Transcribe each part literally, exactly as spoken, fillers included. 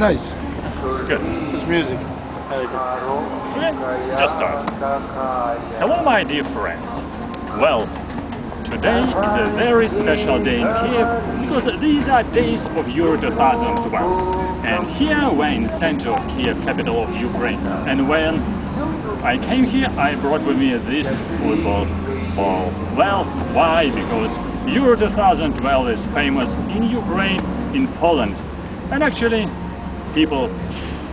Nice. Good. This music. There you go. Yeah, just start. Hello, my dear friends. Well, today is a very special day in Kiev because these are days of Euro two thousand twelve. And here we're in the center of Kiev, capital of Ukraine. And when I came here, I brought with me this football ball. Well, why? Because Euro two thousand twelve is famous in Ukraine, in Poland. And actually, people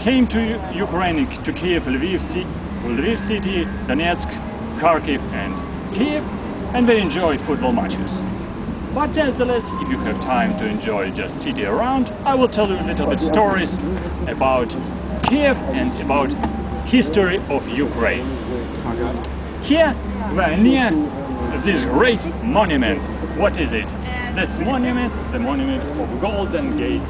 came to Ukraine, to Kiev, Lviv, Lviv city, Donetsk, Kharkiv and Kiev, and they enjoyed football matches. But nevertheless, if you have time to enjoy just city around, I will tell you a little bit stories about Kiev and about history of Ukraine. Here we are near this great monument. What is it? That's monument, the monument of Golden Gate.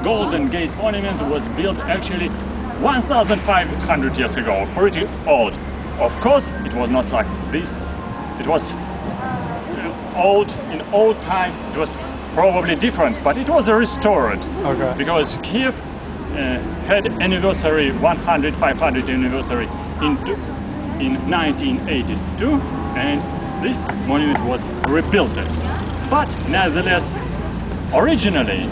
Golden Gate monument was built actually one thousand five hundred years ago, pretty old. Of course, it was not like this. It was old, in old time, it was probably different, but it was restored. Okay. Because Kiev uh, had anniversary, one hundred, five hundred anniversary in, in nineteen eighty-two, and this monument was rebuilt. But nevertheless, originally,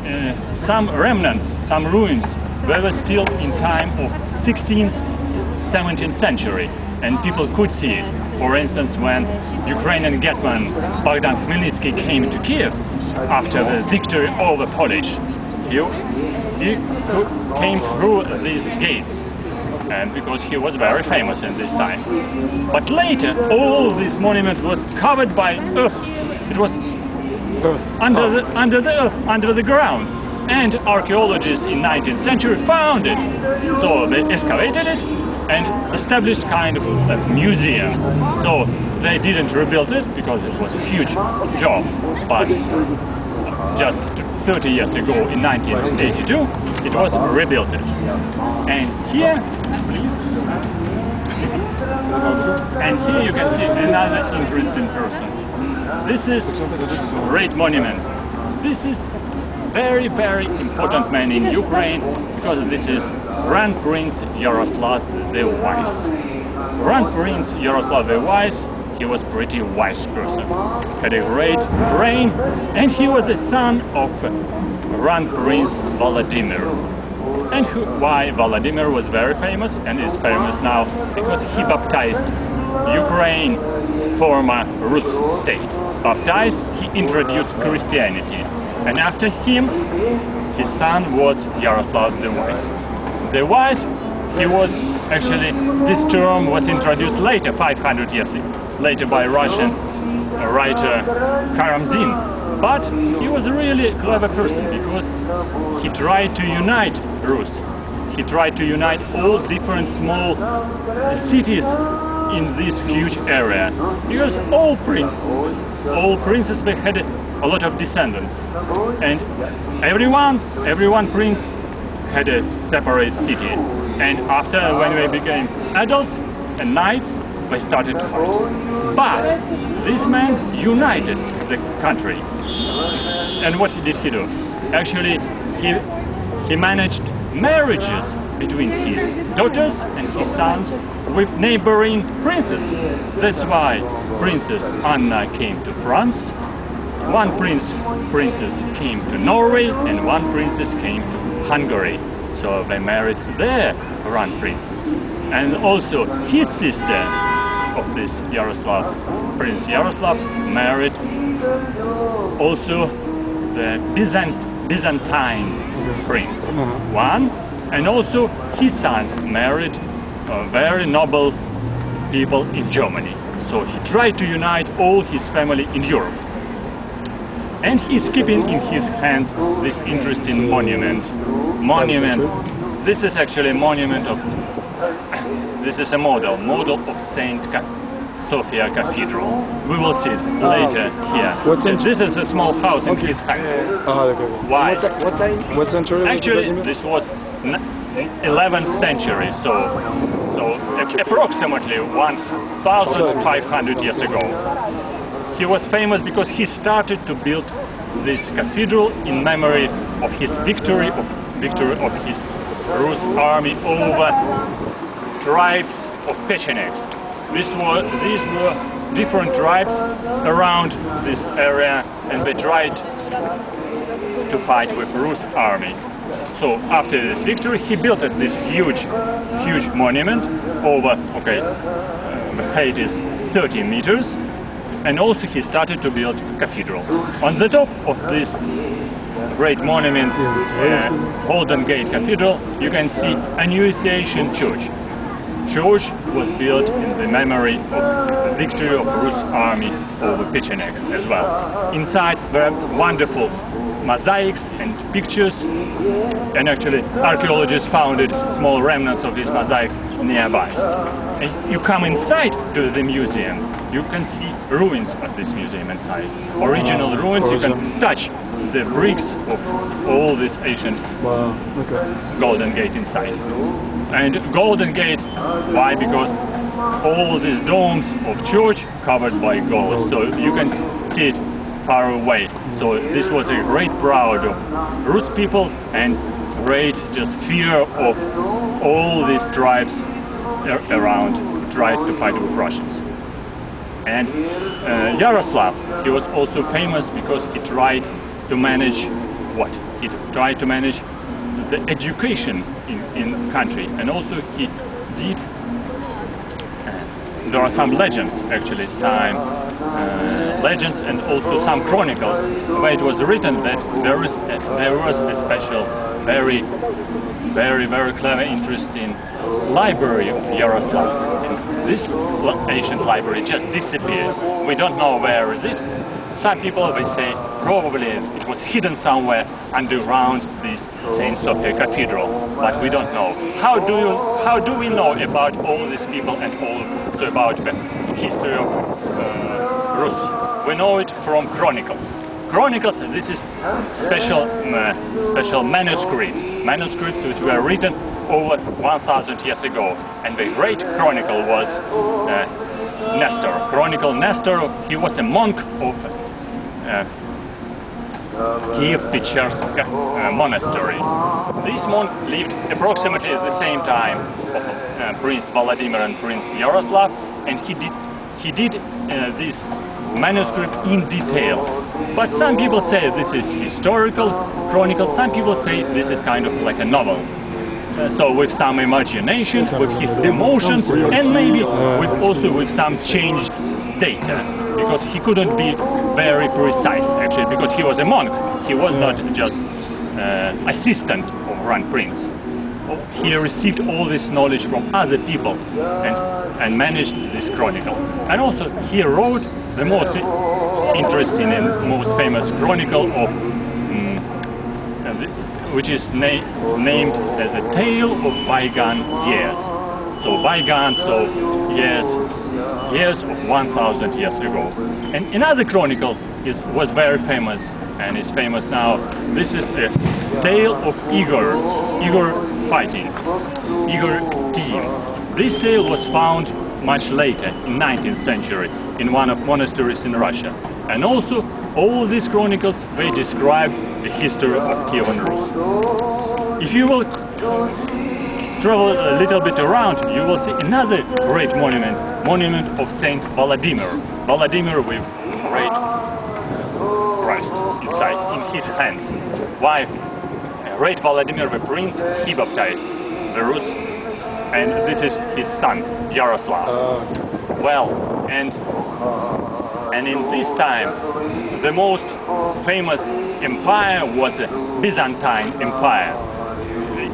Uh, some remnants, some ruins, were still in time of sixteenth, seventeenth century, and people could see it. For instance, when Ukrainian hetman Bogdan Khmelnytsky came to Kiev after the victory over Polish, he, he came through these gates, and because he was very famous in this time. But later, all this monument was covered by earth. It was Under the, under the earth, under the ground. And archaeologists in nineteenth century found it. So they excavated it and established kind of a museum. So they didn't rebuild it because it was a huge job. But just thirty years ago in nineteen eighty-two, it was rebuilt. And here, and here you can see another interesting person. This is a great monument. This is very, very important man in Ukraine because this is Grand Prince Yaroslav the Wise. Grand Prince Yaroslav the Wise, he was a pretty wise person, had a great brain, and he was the son of Grand Prince Vladimir. And who, why Vladimir was very famous and is famous now? Because he baptized Ukraine, former Rus state. Baptized, he introduced Christianity. And after him, his son was Yaroslav the Wise. The Wise, he was actually, this term was introduced later, five hundred years later, by Russian writer Karamzin. But he was a really clever person because he tried to unite Rus. He tried to unite all different small cities in this huge area, because all princes, all princes they had a lot of descendants, and everyone, everyone prince had a separate city. And after, when they became adults and knights, they started to fight. But this man united the country. And what did he do? Actually, he he managed marriages between his daughters and his sons with neighboring princes. That's why Princess Anna came to France, one prince princess came to Norway, and one princess came to Hungary. So they married their grand princess. And also his sister of this Yaroslav, Prince Yaroslav, married also the Byzant Byzantine prince. One. And also his sons married uh, very noble people in Germany. So he tried to unite all his family in Europe. And he's keeping in his hand this interesting monument. Monument. This is actually a monument of... This is a model. Model of Saint Sophia Cathedral. We will see it later here. And this is a small house in his hand. Why? Actually, this was eleventh century, so so approximately one thousand five hundred years ago. He was famous because he started to build this cathedral in memory of his victory of victory of his Rus army over tribes of Pechenegs. These were, these were different tribes around this area, and they tried to fight with Rus army. So after this victory, he built this huge, huge monument over, okay, the height is thirty meters, and also he started to build a cathedral. On the top of this great monument, uh, Golden Gate Cathedral, you can see a Annunciation Church. Church was built in the memory of the victory of Rus army over Pechenegs as well. Inside were wonderful mosaics and pictures, and actually archaeologists found small remnants of these mosaics nearby. And you come inside to the museum, you can see ruins of this museum inside. Original ruins, you can touch the bricks of all this ancient Golden Gate inside. And Golden Gate, why? Because all these domes of church covered by gold, so you can see it far away. So this was a great pride of Rus people and great just fear of all these tribes around tried to fight with Russians. And uh, Yaroslav, he was also famous because he tried to manage what? He tried to manage the education in, in the country, and also he did. Uh, there are some legends actually, time. Uh, legends and also some chronicles where it was written that there, is a, there was a special, very, very, very clever, interesting library of Yaroslav. And this ancient library just disappeared. We don't know where is it. Some people, they say, probably it was hidden somewhere underground this Saint Sophia Cathedral, but we don't know. How do you, how do we know about all these people and all about the history of uh, Rus? We know it from chronicles. Chronicles, this is special, uh, special manuscripts, manuscripts which were written over one thousand years ago. And the great chronicle was uh, Nestor. Chronicle Nestor, he was a monk of uh, Kiev-Pechersk uh, monastery. This monk lived approximately at the same time of uh, Prince Vladimir and Prince Yaroslav, and he did He did uh, this manuscript in detail, but some people say this is historical chronicle, some people say this is kind of like a novel. Uh, so with some imagination, with his emotions, and maybe with also with some changed data, because he couldn't be very precise actually, because he was a monk, he was not just uh, assistant of Grand Prince. He received all this knowledge from other people and, and managed this chronicle. And also he wrote the most interesting and most famous chronicle of, um, which is na named as a Tale of Bygone Years. So bygone, so years, years of one thousand years ago. And another chronicle is, was very famous and is famous now. This is a Tale of Igor, Igor fighting, Igor team. This tale was found much later, in nineteenth century, in one of monasteries in Russia. And also, all these chronicles, they describe the history of Kievan Rus. If you will travel a little bit around, you will see another great monument, monument of Saint Vladimir. Vladimir with great Christ inside, in his hands. Why? Great Vladimir the Prince, he baptized the Rus, and this is his son, Yaroslav. Well, and, and in this time, the most famous empire was the Byzantine Empire.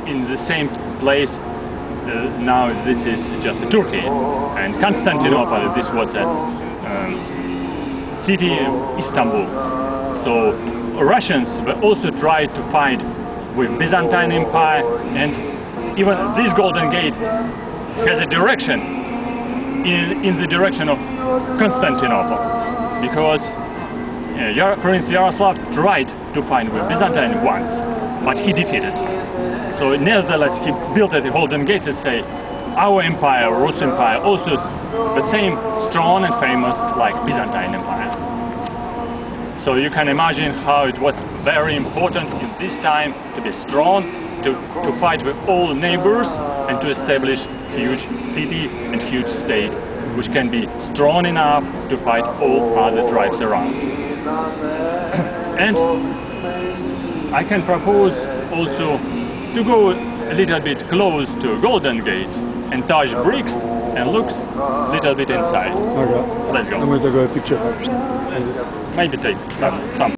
In the same place, uh, now this is just Turkey, and Constantinople, this was a um, city, Istanbul. So Russians were also tried to fight with Byzantine Empire, and even this Golden Gate has a direction in, in the direction of Constantinople, because uh, Prince Yaroslav tried to fight with Byzantine once, but he defeated. So nevertheless he built at the Golden Gate to say our empire, Rus Empire, also the same strong and famous like Byzantine Empire. So you can imagine how it was very important in this time to be strong to, to fight with all neighbors and to establish huge city and huge state, which can be strong enough to fight all other tribes around. And I can propose also to go a little bit close to Golden Gate and touch bricks and look a little bit inside. Okay. Let's go. I'm going to go a picture first. Maybe take some. some.